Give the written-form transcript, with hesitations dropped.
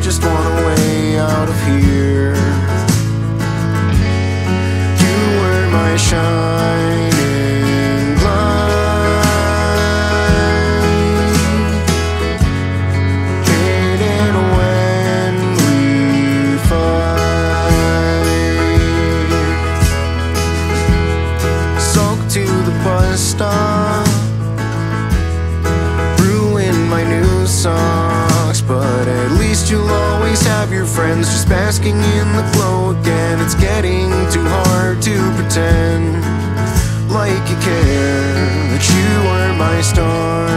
just want a way out of here. You were my shining light, hidden when we fight. Soaked to the bus stop, ruined my new socks, but at least you'll always have your friends just basking in the glow again. It's getting too hard to pretend like you care, that you were my star.